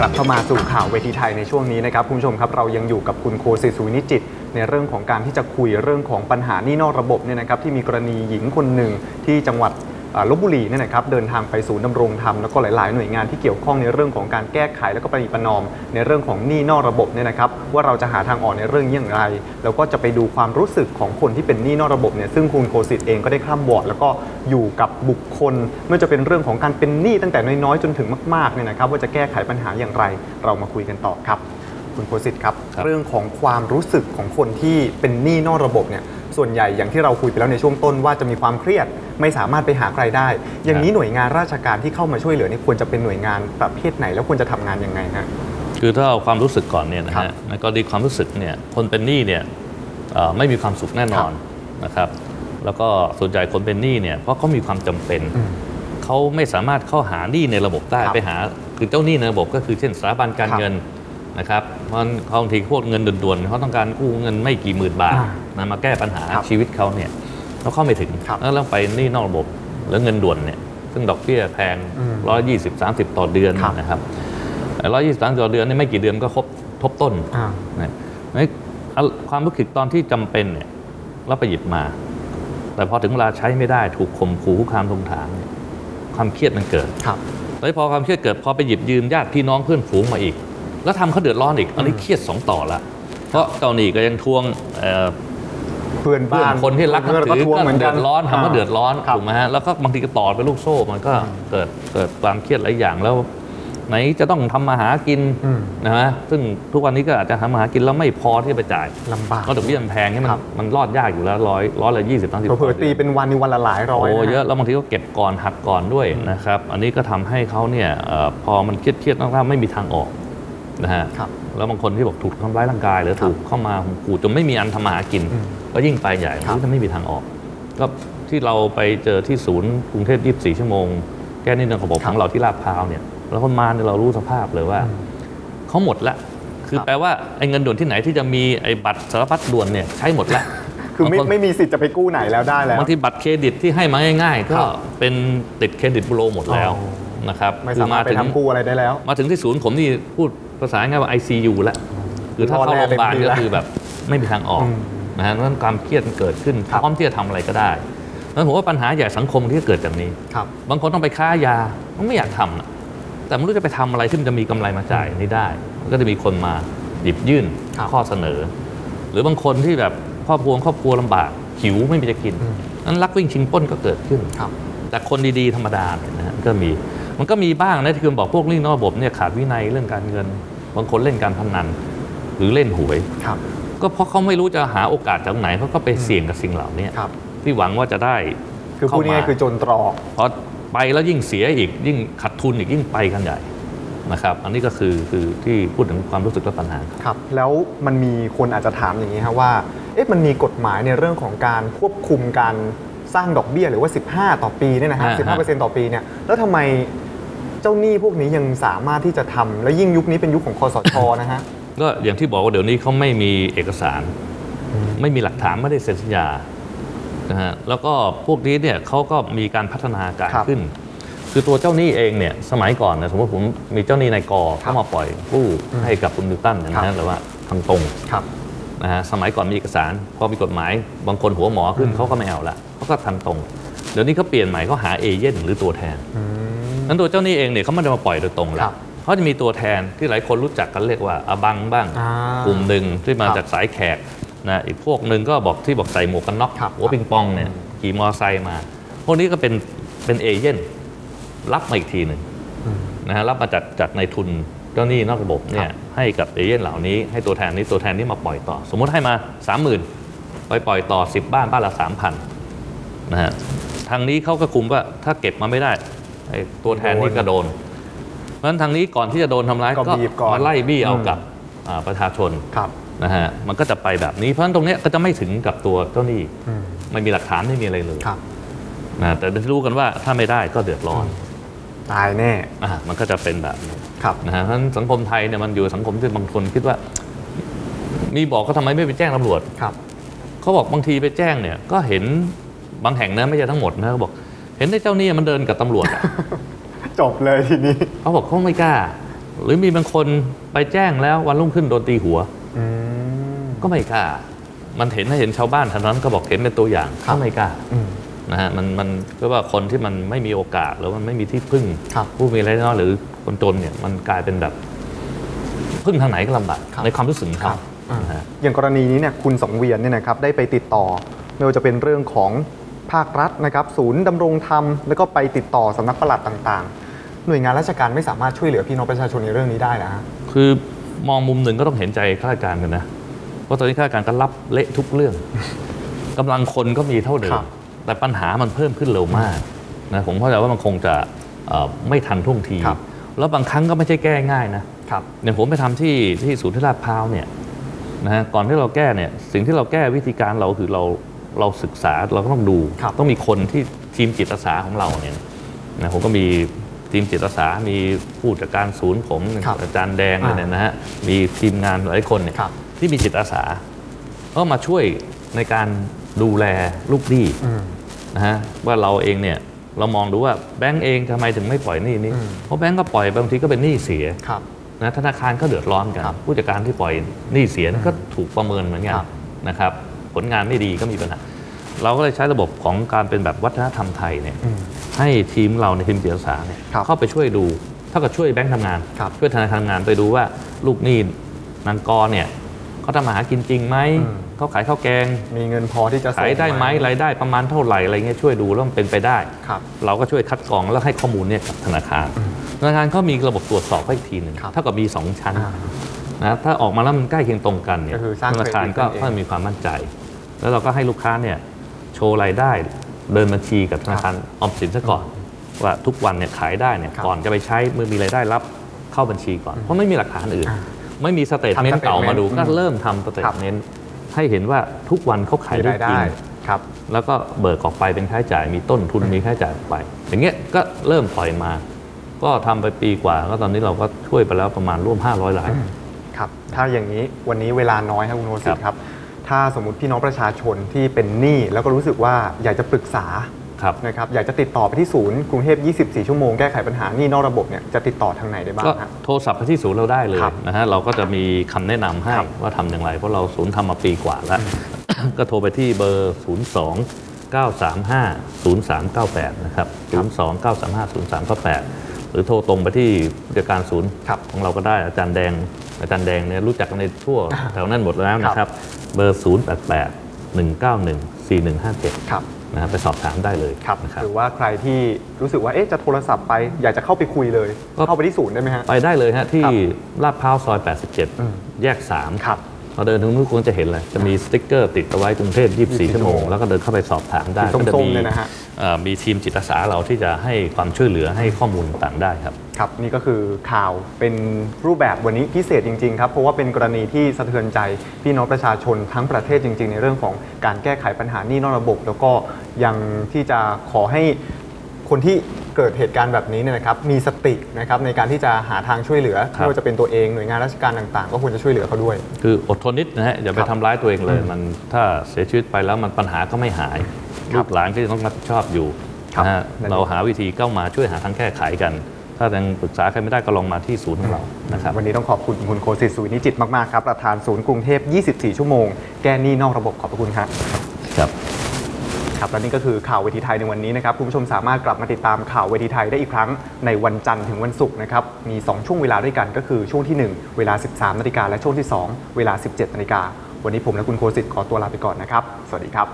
กลับเข้ามาสู่ข่าวเวทีไทยในช่วงนี้นะครับคุณผู้ชมครับเรายังอยู่กับคุณโคศิษฐ์ สุวินิจจิตในเรื่องของการที่จะคุยเรื่องของปัญหาหนี้นอกระบบเนี่ยนะครับที่มีกรณีหญิงคนหนึ่งที่จังหวัดลพบุรีเนี่ยนะครับเดินทางไปศูนย์ดำรงธรรมแล้วก็หลายๆหน่วยงานที่เกี่ยวข้องในเรื่องของการแก้ไขแล้วก็ประนีประนอมในเรื่องของหนี้นอกระบบเนี่ยนะครับว่าเราจะหาทางออกในเรื่องนี้อย่างไรแล้วก็จะไปดูความรู้สึกของคนที่เป็นหนี้นอกระบบเนี่ยซึ่งคุณโคศิษฐ์เองก็ได้ข้ามบอร์ดแล้วก็อยู่กับบุคคลไม่ว่าจะเป็นเรื่องของการเป็นหนี้ตั้งแต่น้อยๆจนถึงมากๆเนี่ยนะครับว่าจะแก้ไขปัญหาอย่างไรเรามาคุยกันต่อครับคุณโคศิษฐ์ครับเรื่องของความรู้สึกของคนที่เป็นหนี้นอกระบบเนี่ยส่วนใหญ่อย่างที่เราคุยไปแล้วในช่วงต้นว่าจะมีความเครียดไม่สามารถไปหาใครได้อย่างนี้หน่วยงานราชการที่เข้ามาช่วยเหลือนี่ควรจะเป็นหน่วยงานประเภทไหนแล้วควรจะทำงานยังไงฮะคือถ้าเอาความรู้สึกก่อนเนี่ยนะฮะในกรณีความรู้สึกเนี่ยคนเป็นหนี้เนี่ยไม่มีความสุขแน่นอนนะครับแล้วก็ส่วนใหญ่คนเป็นหนี้เนี่ยเพราะเขามีความจำเป็นเขาไม่สามารถเข้าหาหนี้ในระบบได้ไปหาคือเจ้าหนี้ในระบบก็คือเช่นสถาบันการเงินนะครับเพราะเขาบางทีพวกเงินด่วนๆเขาต้องการกู้เงินไม่กี่หมื่นบาทนะมาแก้ปัญหาชีวิตเขาเนี่ยเขาเข้าไม่ถึงแล้วเราไปนี่นอกระบบแล้วเงินด่วนเนี่ยซึ่งดอกเบี้ยแพง120-130ต่อเดือนนะครับ120-130ต่อเดือนนี่ไม่กี่เดือนก็ครบทบต้นนะความรู้สึกตอนที่จำเป็นเนี่ยเราไปหยิบมาแต่พอถึงเวลาใช้ไม่ได้ถูกข่มขู่คุกคามทวงถามความเครียดมันเกิดแล้วพอความเครียดเกิดพอไปหยิบยืมญาติพี่น้องเพื่อนฝูงมาอีกแล้วทำเขาเดือดร้อนอีกอันนี้เครียด2ต่อละเพราะเจ้าหนี้ก็ยังทวงเพื่อนบ้านคนที่รักนับถือก็เดือดร้อนทำให้เดือดร้อนถูกไหมฮะแล้วก็บางทีก็ต่อไปลูกโซ่มันก็เกิดความเครียดหลายอย่างแล้วไหนจะต้องทำมาหากินนะฮะซึ่งทุกวันนี้ก็อาจจะทำมาหากินแล้วไม่พอที่จะไปจ่ายลำบากก็ดอกเบี้ยแพงให้มันรอดยากอยู่แล้ว100 ละ 20-30เผื่อตีเป็นวันนี้วันละหลายร้อยโอ้เยอะแล้วบางทีก็เก็บก่อนหักก่อนด้วยนะครับอันนี้ก็ทำให้เขาเนี่ยพอมันเครียดมากๆไม่มีทางออกนะฮะแล้วบางคนที่บอกถูกทำร้ายร่างกายหรือถูกเข้ามาข่มขู่จนไม่มีอันทำมาหากินก็ยิ่งไปใหญ่ที่จะไม่มีทางออกก็ที่เราไปเจอที่ศูนย์กรุงเทพ24 ชั่วโมงแก้หนี้นอกระบบของเราที่ลาดพร้าวเนี่ยแล้วคนมาเนี่ยเรารู้สภาพเลยว่าเขาหมดละคือแปลว่าไอ้เงินด่วนที่ไหนที่จะมีไอ้บัตรสารพัดด่วนเนี่ยใช้หมดละคือไม่มีสิทธิ์จะไปกู้ไหนแล้วได้แล้วบางทีบัตรเครดิตที่ให้มาง่ายๆก็เป็นติดเครดิตบูโรหมดแล้วนะครับไม่สามารถไปทำกู้อะไรได้แล้วมาถึงที่ศูนย์ผมนี่พูดภาษาง่ายว่า ICU แล้วคือถ้าเข้าโรงพยาบาลก็คือแบบไม่มีทางออกนะฮะนั่นความเครียดเกิดขึ้นพร้อมที่จะทำอะไรก็ได้นั่นผมว่าปัญหาใหญ่สังคมที่เกิดจากนี้บางคนต้องไปค้ายาไม่อยากทำแต่ไม่รู้จะไปทำอะไรที่มันจะมีกำไรมาจ่ายนี่ได้ก็จะมีคนมาหยิบยื่นข้อเสนอหรือบางคนที่แบบครอบครัวลำบากหิวไม่มีจะกินนั้นลักวิ่งชิงป้นก็เกิดขึ้นแต่คนดีๆธรรมดาเนี่ยนะก็มันก็มีบ้างนะที่คุณบอกพวกหนี้นอกระบบเนี่ยขาดวินัยเรื่องการเงินบางคนเล่นการพนันหรือเล่นหวยก็เพราะเขาไม่รู้จะหาโอกาสจากไหนเขาก็ไปเสี่ยงกับสิ่งเหล่านี้ที่หวังว่าจะได้คือพูดง่ายๆคือจนตรอกพอไปแล้วยิ่งเสียอีกยิ่งขาดทุนอีกยิ่งไปกันใหญ่นะครับอันนี้ก็คือที่พูดถึงความรู้สึกและปัญหาครับแล้วมันมีคนอาจจะถามอย่างนี้ครับว่าเอ๊ะมันมีกฎหมายในเรื่องของการควบคุมการสร้างดอกเบี้ยหรือว่า15ต่อปีเนี่ยนะฮะ 15% ต่อปีเนี่ยแล้วทำไมเจ้าหนี้พวกนี้ยังสามารถที่จะทำและยิ่งยุคนี้เป็นยุคของคสช.นะฮะก็อย่างที่บอกว่าเดี๋ยวนี้เขาไม่มีเอกสารไม่มีหลักฐานไม่ได้เซ็นสัญญานะฮะแล้วก็พวกนี้เนี่ยเขาก็มีการพัฒนาการขึ้นคือตัวเจ้าหนี้เองเนี่ยสมัยก่อนนะสมมติผมมีเจ้าหนี้นายกเข้ามาปล่อยกู้ให้กับคุณนิวตันนะฮะหรือว่าทางตรงนะฮะสมัยก่อนมีเอกสารพอมีกฎหมายบางคนหัวหมอขึ้นเขาก็ไม่เอาละเขาก็ทางตรงเดี๋ยวนี้เขาเปลี่ยนใหม่เขาหาเอเจนต์หรือตัวแทนนั้นตัวเจ้าหนี้เองเนี่ยเขาไม่ได้มาปล่อยโดยตรงแล้วเขาจะมีตัวแทนที่หลายคนรู้จักกันเรียกว่าอบังบ้างกลุ่มหนึ่งที่มาจากสายแขกนะอีกพวกหนึ่งก็บอกที่บอกใส่หมวกกันน็อกหัวปิงปองเนี่ยขี่มอไซค์มาพวกนี้ก็เป็นเอเจนต์รับมาอีกทีหนึ่งนะฮะรับมาจากในทุนเจ้าหนี้นอกระบบเนี่ยให้กับเอเจนต์เหล่านี้ให้ตัวแทนนี้มาปล่อยต่อสมมุติให้มา 30,000 ไปปล่อยต่อ10บ้านบ้านละ 3,000 นะฮะทางนี้เขาก็คุมว่าถ้าเก็บมาไม่ได้ตัวแทนนี่ก็โดนเพราะฉะนั้นทางนี้ก่อนที่จะโดนทำร้ายก็มาไล่บี้เอากับประชาชนนะฮะมันก็จะไปแบบนี้เพราะฉะนั้นตรงนี้ก็จะไม่ถึงกับตัวเจ้าหนี้ไม่มีหลักฐานไม่มีอะไรเลยนะแต่รู้กันว่าถ้าไม่ได้ก็เดือดร้อนตายแน่มันก็จะเป็นแบบนี้นะฮะเพราะฉะนั้นสังคมไทยเนี่ยมันอยู่สังคมที่บางคนคิดว่ามีบอกก็ทำไมไม่ไปแจ้งตำรวจเขาบอกบางทีไปแจ้งเนี่ยก็เห็นบางแห่งนะไม่ใช่ทั้งหมดนะเขาบอกเห็นไอ้เจ้านี่มันเดินกับตำรวจจบเลยทีนี้เขาบอกเขาไม่กล้า หรือมีบางคนไปแจ้งแล้ววันรุ่งขึ้นโดนตีหัวก็ไม่กล้ามันเห็นถ้าเห็นชาวบ้านเท่านั้นก็บอกเห็นเป็นตัวอย่างก็ไม่กล้านะฮะมันก็ว่าคนที่มันไม่มีโอกาสหรือมันไม่มีที่พึ่งผู้มีรายได้น้อยหรือคนจนเนี่ยมันกลายเป็นแบบพึ่งทางไหนก็ลำบากในความรู้สึกครับอย่างกรณีนี้เนี่ยคุณสังเวียนเนี่ยนะครับได้ไปติดต่อไม่ว่าจะเป็นเรื่องของภาครัฐนะครับศูนย์ดำรงธรรมแล้วก็ไปติดต่อสำนักปลัดต่างๆหน่วยงานราชการไม่สามารถช่วยเหลือพี่น้องประชาชนในเรื่องนี้ได้นะคือมองมุมหนึ่งก็ต้องเห็นใจข้าราชการกันนะเพราะตอนนี้ข้าราชการก็รับเละทุกเรื่องกำลังคนก็มีเท่าเดิมแต่ปัญหามันเพิ่มขึ้นเร็วมากนะผมเข้าใจว่ามันคงจะไม่ทันท่วงทีแล้วบางครั้งก็ไม่ใช่แก้ง่ายนะอย่างผมไปทำที่ศูนย์ที่ลาดพร้าวเนี่ยนะฮะก่อนที่เราแก้เนี่ยสิ่งที่เราแก้วิธีการเราคือเราศึกษาเราก็ต้องดูต้องมีคนที่ทีมจิตอาสาของเราเนี่ยนะผมก็มีทีมจิตอาสามีผู้จัดการศูนย์ผมอาจารย์แดงเนี่ยนะฮะมีทีมงานหลายคนเนี่ยที่มีจิตอาสาก็มาช่วยในการดูแลลูกหนี้นะฮะว่าเราเองเนี่ยเรามองดูว่าแบงก์เองทำไมถึงไม่ปล่อยหนี้นี้เพราะแบงก์ก็ปล่อยบางทีก็เป็นหนี้เสียนะธนาคารก็เดือดร้อนกันผู้จัดการที่ปล่อยหนี้เสียก็ถูกประเมินเหมือนกันนะครับผลงานไม่ดีก็มีปัญหาเราก็เลยใช้ระบบของการเป็นแบบวัฒนธรรมไทยเนี่ยให้ทีมเราในทีมจิตอาสาเนี่ยเข้าไปช่วยดูเท่ากับช่วยแบงก์ทำงานช่วยธนาคารทำงานไปดูว่าลูกหนี้นางกอเนี่ยเขาทำมาหากินจริงไหมเขาขายข้าวแกงมีเงินพอที่จะขายได้ไหมรายได้ประมาณเท่าไหร่อะไรเงี้ยช่วยดูแล้วมันเป็นไปได้เราก็ช่วยคัดกรองแล้วให้ข้อมูลเนี่ยกับธนาคารธนาคารก็มีระบบตรวจสอบให้อีกทีหนึ่งเท่ากับมี2ชั้นนะถ้าออกมาแล้วมันใกล้เคียงตรงกันเนี่ยธนาคารก็มีความมั่นใจแล้วเราก็ให้ลูกค้าเนี่ยโชว์รายได้เดินบัญชีกับธนาคารออมสินซะก่อนว่าทุกวันเนี่ยขายได้เนี่ยก่อนจะไปใช้เมื่อมีรายได้รับเข้าบัญชีก่อนเพราะไม่มีหลักฐานอื่นไม่มีสเตทเมนต์เก่ามาดูก็เริ่มทำสเตทเมนต์ให้เห็นว่าทุกวันเขาขายได้จริงแล้วก็เบิกออกไปเป็นค่าใช้จ่ายมีต้นทุนมีค่าใช้จ่ายไปอย่างเงี้ยก็เริ่มปล่อยมาก็ทำไปปีกว่าก็ตอนนี้เราก็ช่วยไปแล้วประมาณร่วม500 รายครับถ้าอย่างนี้วันนี้เวลาน้อยครับคุณโนสิครับถ้าสมมุติพี่น้องประชาชนที่เป็นหนี้แล้วก็รู้สึกว่าอยากจะปรึกษานะครับอยากจะติดต่อไปที่ศูนย์กรุงเทพ24ชั่วโมงแก้ไขปัญหาหนี้นอกระบบเนี่ยจะติดต่อทางไหนได้บ้างก็โทรศัพท์ไปที่ศูนย์เราได้เลยนะฮะเราก็จะมีคำแนะนำให้ว่าทำอย่างไรเพราะเราศูนย์ทำมาปีกว่าแล้วก็โทรไปที่เบอร์02-935-0398นะครับ02-935-0398หรือโทรตรงไปที่ผู้จัดการศูนย์ของเราก็ได้อาจารย์แดงเนี่ยรู้จักกันในทั่วแถวนั้นหมดแล้วนะครับเบอร์0881914157นะครับไปสอบถามได้เลยหรือว่าใครที่รู้สึกว่าเอ๊ะจะโทรศัพท์ไปอยากจะเข้าไปคุยเลยเข้าไปที่ศูนย์ได้ไหมฮะไปได้เลยฮะที่ลาดพร้าวซอย87แยก3ครับเราเดินถึงนู้นคงจะเห็นเลยจะมีสติ๊กเกอร์ติดเอาไว้กรุงเทพ24ชั่วโมงแล้วก็เดินเข้าไปสอบถามได้ก็จะมีทีมจิตอาสาเราที่จะให้ความช่วยเหลือให้ข้อมูลต่างได้ครับครับนี่ก็คือข่าวเป็นรูปแบบวันนี้พิเศษจริงๆครับเพราะว่าเป็นกรณีที่สะเทือนใจพี่น้องประชาชนทั้งประเทศจริงๆในเรื่องของการแก้ไขปัญหาหนี้นอกระบบแล้วก็ยังที่จะขอให้คนที่เกิดเหตุการณ์แบบนี้เนี่ยนะครับมีสตินะครับในการที่จะหาทางช่วยเหลือไม่ว่าจะเป็นตัวเองหน่วยงานราชการต่างๆก็ควรจะช่วยเหลือเขาด้วยคืออดทนนิดนะฮะอย่าไปทำร้ายตัวเองเลยมันถ้าเสียชีวิตไปแล้วมันปัญหาก็ไม่หายลูกหลานก็จะต้องรับผิดชอบอยู่นะฮะเราหาวิธีเข้ามาช่วยหาทางแก้ไขกันถ้ายังปรึกษาใครไม่ได้ก็ลองมาที่ศูนย์ของเรานะครับวันนี้ต้องขอบคุณคุณโคสิต สุวินิจิตมากๆครับประธานศูนย์กรุงเทพ24ชั่วโมงแก้หนี้นอกระบบขอบพระคุณครับครับและนี่ก็คือข่าวเวทีไทยในวันนี้นะครับคุณผู้ชมสามารถกลับมาติดตามข่าวเวทีไทยได้อีกครั้งในวันจันทร์ถึงวันศุกร์นะครับมี2ช่วงเวลาด้วยกันก็คือช่วงที่1เวลา 13:00 นและช่วงที่2เวลา 17:00 นวันนี้ผมและคุณโคสิตขอตัวลาไปก่อนนะครับสวัสดีครับ